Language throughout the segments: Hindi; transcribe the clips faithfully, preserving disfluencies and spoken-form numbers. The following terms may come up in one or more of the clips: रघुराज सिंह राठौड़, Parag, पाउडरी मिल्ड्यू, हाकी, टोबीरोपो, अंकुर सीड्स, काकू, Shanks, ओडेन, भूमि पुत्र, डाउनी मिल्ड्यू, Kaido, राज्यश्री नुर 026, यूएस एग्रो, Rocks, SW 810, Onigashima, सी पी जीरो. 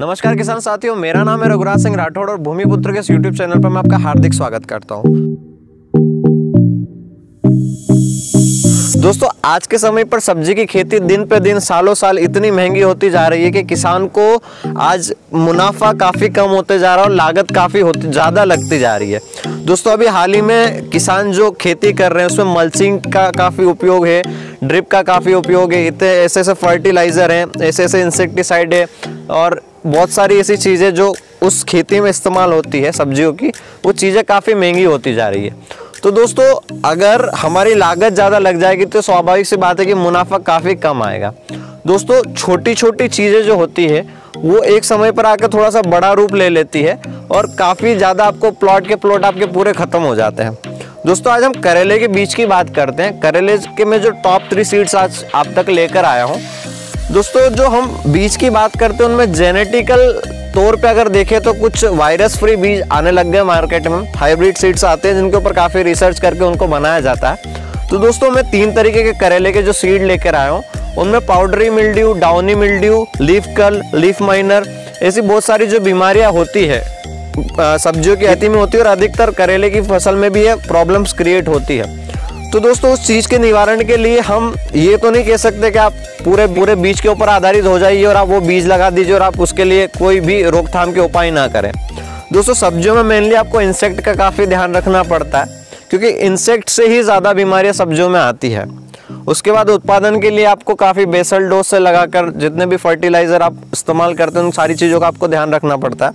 नमस्कार किसान साथियों, मेरा नाम है रघुराज सिंह राठौड़ और भूमि पुत्र के इस यूट्यूब चैनल पर मैं आपका हार्दिक स्वागत करता हूं। दोस्तों, आज के समय पर सब्जी की खेती दिन पे दिन सालों साल इतनी महंगी होती जा रही है कि किसान को आज मुनाफा काफ़ी कम होते जा रहा है और लागत काफ़ी होती ज़्यादा लगती जा रही है। दोस्तों, अभी हाल ही में किसान जो खेती कर रहे हैं उसमें मल्चिंग का काफ़ी उपयोग है, ड्रिप का काफ़ी उपयोग है, इतने ऐसे ऐसे फर्टिलाइज़र हैं, ऐसे ऐसे इंसेक्टिसाइड है और बहुत सारी ऐसी चीज़ें जो उस खेती में इस्तेमाल होती है सब्जियों की, वो चीज़ें काफ़ी महंगी होती जा रही है। तो दोस्तों, अगर हमारी लागत ज़्यादा लग जाएगी तो स्वाभाविक सी बात है कि मुनाफा काफ़ी कम आएगा। दोस्तों, छोटी छोटी चीज़ें जो होती है वो एक समय पर आकर थोड़ा सा बड़ा रूप ले लेती है और काफ़ी ज़्यादा आपको प्लॉट के प्लॉट आपके पूरे ख़त्म हो जाते हैं। दोस्तों, आज हम करेले के बीज की बात करते हैं। करेले के मैं जो टॉप थ्री सीड्स आज आप तक लेकर आया हूँ। दोस्तों, जो हम बीज की बात करते हैं उनमें जेनेटिकल तौर पे अगर देखें तो कुछ वायरस फ्री बीज आने लग गए मार्केट में। हाइब्रिड सीड्स आते हैं जिनके ऊपर काफ़ी रिसर्च करके उनको बनाया जाता है। तो दोस्तों, मैं तीन तरीके के करेले के जो सीड लेकर आया हूँ उनमें पाउडरी मिल्ड्यू, डाउनी मिल्ड्यू, leaf curl, leaf miner, ऐसी बहुत सारी जो बीमारियाँ होती है सब्जियों की खेती में होती है और अधिकतर करेले की फसल में भी ये प्रॉब्लम्स क्रिएट होती है। तो दोस्तों, उस चीज़ के निवारण के लिए हम ये तो नहीं कह सकते कि आप पूरे पूरे बीज के ऊपर आधारित हो जाइए और आप वो बीज लगा दीजिए और आप उसके लिए कोई भी रोकथाम के उपाय ना करें। दोस्तों, सब्जियों में मेनली आपको इंसेक्ट का काफ़ी ध्यान रखना पड़ता है क्योंकि इंसेक्ट से ही ज़्यादा बीमारियाँ सब्जियों में आती है। उसके बाद उत्पादन के लिए आपको काफ़ी बेसल डोज से लगाकर जितने भी फर्टिलाइज़र आप इस्तेमाल करते हैं उन सारी चीज़ों का आपको ध्यान रखना पड़ता है।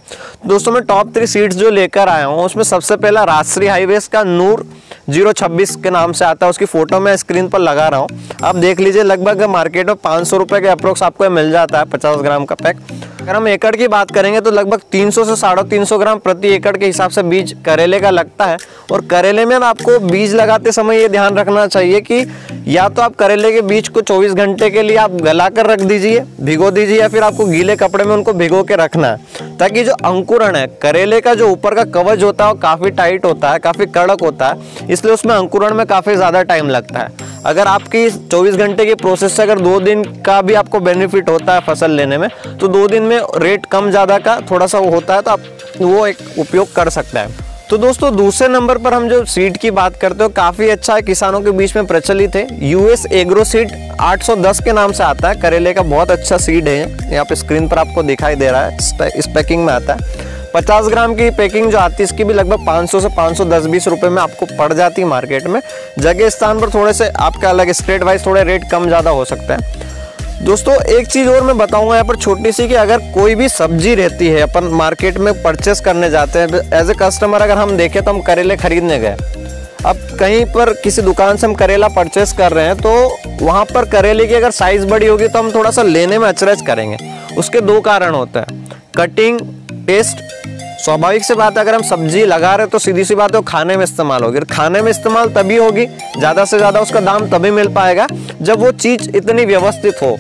दोस्तों, मैं टॉप थ्री सीड्स जो लेकर आया हूँ उसमें सबसे पहला राष्ट्रीय हाईवेज का नूर जीरो छब्बीस के नाम से आता है, उसकी फ़ोटो मैं स्क्रीन पर लगा रहा हूँ, आप देख लीजिए। लगभग मार्केट में पाँच सौ रुपये के अप्रोक्स आपको मिल जाता है पचास ग्राम का पैक। अगर हम एकड़ की बात करेंगे तो लगभग तीन सौ से साढ़े तीन सौ ग्राम प्रति एकड़ के हिसाब से बीज करेले का लगता है। और करेले में आपको बीज लगाते समय ये ध्यान रखना चाहिए कि या तो आप करेले के बीज को चौबीस घंटे के लिए आप गला कर रख दीजिए, भिगो दीजिए, या फिर आपको गीले कपड़े में उनको भिगो के रखना है ताकि जो अंकुरण है करेले का, जो ऊपर का कवच होता है वो काफ़ी टाइट होता है, काफ़ी कड़क होता है, इसलिए उसमें अंकुरण में काफ़ी ज़्यादा टाइम लगता है। अगर आपकी चौबीस घंटे की प्रोसेस से अगर दो दिन का भी आपको बेनिफिट होता है फसल लेने में, तो दो दिन में रेट कम ज़्यादा का थोड़ा सा वो होता है, तो आप वो एक उपयोग कर सकते हैं। तो दोस्तों, दूसरे नंबर पर हम जो सीड की बात करते हो काफ़ी अच्छा है, किसानों के बीच में प्रचलित है, यूएस एग्रो सीड आठ सौ दस के नाम से आता है। करेले का बहुत अच्छा सीड है, यहाँ पे स्क्रीन पर आपको दिखाई दे रहा है, इस पैकिंग में आता है। पचास ग्राम की पैकिंग जो आती है इसकी भी लगभग पाँच सौ से पाँच सौ दस बीस रुपए में आपको पड़ जाती है मार्केट में। जगह स्थान पर थोड़े से आपका अलग स्टेट वाइज थोड़े रेट कम ज़्यादा हो सकता है। दोस्तों, एक चीज़ और मैं बताऊंगा यहाँ पर छोटी सी, कि अगर कोई भी सब्जी रहती है अपन मार्केट में परचेस करने जाते हैं एज ए कस्टमर, अगर हम देखें तो हम करेले खरीदने गए, अब कहीं पर किसी दुकान से हम करेला परचेस कर रहे हैं तो वहाँ पर करेले की अगर साइज़ बड़ी होगी तो हम थोड़ा सा लेने में अचरज करेंगे। उसके दो कारण होते हैं, कटिंग, टेस्ट। स्वाभाविक से बात है अगर हम सब्जी लगा रहे तो सीधी सी बात है खाने में इस्तेमाल होगी, और खाने में इस्तेमाल तभी होगी, ज़्यादा से ज़्यादा उसका दाम तभी मिल पाएगा जब वो चीज़ इतनी व्यवस्थित हो।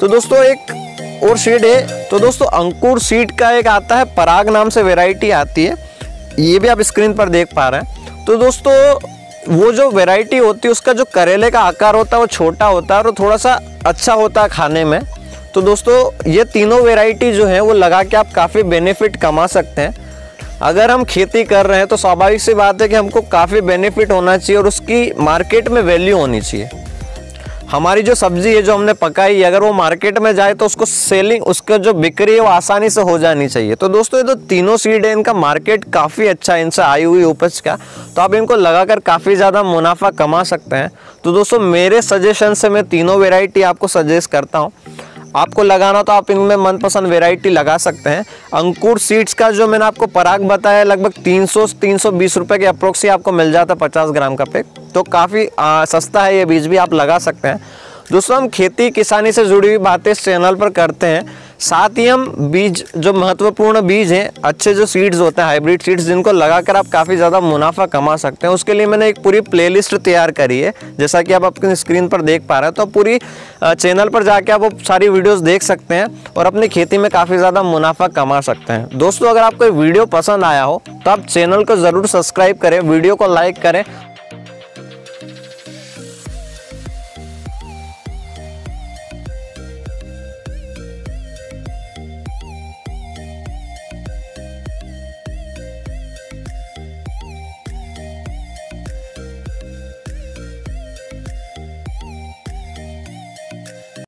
तो दोस्तों, एक और सीड है, तो दोस्तों अंकुर सीड का एक आता है पराग नाम से वेराइटी आती है, ये भी आप स्क्रीन पर देख पा रहे हैं। तो दोस्तों, वो जो वेराइटी होती है उसका जो करेले का आकार होता है वो छोटा होता है और थोड़ा सा अच्छा होता है खाने में। तो दोस्तों, ये तीनों वेराइटी जो है वो लगा के आप काफ़ी बेनिफिट कमा सकते हैं। अगर हम खेती कर रहे हैं तो स्वाभाविक सी बात है कि हमको काफ़ी बेनिफिट होना चाहिए और उसकी मार्केट में वैल्यू होनी चाहिए। हमारी जो सब्ज़ी है जो हमने पकाई है अगर वो मार्केट में जाए तो उसको सेलिंग, उसका जो बिक्री है वो आसानी से हो जानी चाहिए। तो दोस्तों, ये जो तीनों सीड है इनका मार्केट काफ़ी अच्छा है, इनसे आई हुई उपज का, तो आप इनको लगाकर काफ़ी ज़्यादा मुनाफा कमा सकते हैं। तो दोस्तों, मेरे सजेशन से मैं तीनों वेराइटी आपको सजेस्ट करता हूँ। आपको लगाना तो आप इनमें मनपसंद वेराइटी लगा सकते हैं। अंकुर सीड्स का जो मैंने आपको पराग बताया लगभग तीन सौ तीन सौ बीस रुपए के अप्रोक्स ही आपको मिल जाता है पचास ग्राम का पैक, तो काफ़ी सस्ता है, ये बीज भी आप लगा सकते हैं। दोस्तों, हम खेती किसानी से जुड़ी हुई बातें इस चैनल पर करते हैं, साथ ही हम बीज जो महत्वपूर्ण बीज हैं, अच्छे जो सीड्स होते हैं हाइब्रिड सीड्स, जिनको लगाकर आप काफ़ी ज़्यादा मुनाफा कमा सकते हैं, उसके लिए मैंने एक पूरी प्लेलिस्ट तैयार करी है, जैसा कि आप अपनी स्क्रीन पर देख पा रहे हैं। तो पूरी चैनल पर जाके आप वो सारी वीडियोस देख सकते हैं और अपनी खेती में काफ़ी ज़्यादा मुनाफा कमा सकते हैं। दोस्तों, अगर आपको वीडियो पसंद आया हो तो आप चैनल को ज़रूर सब्सक्राइब करें, वीडियो को लाइक करें